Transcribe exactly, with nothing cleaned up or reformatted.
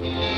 Yeah.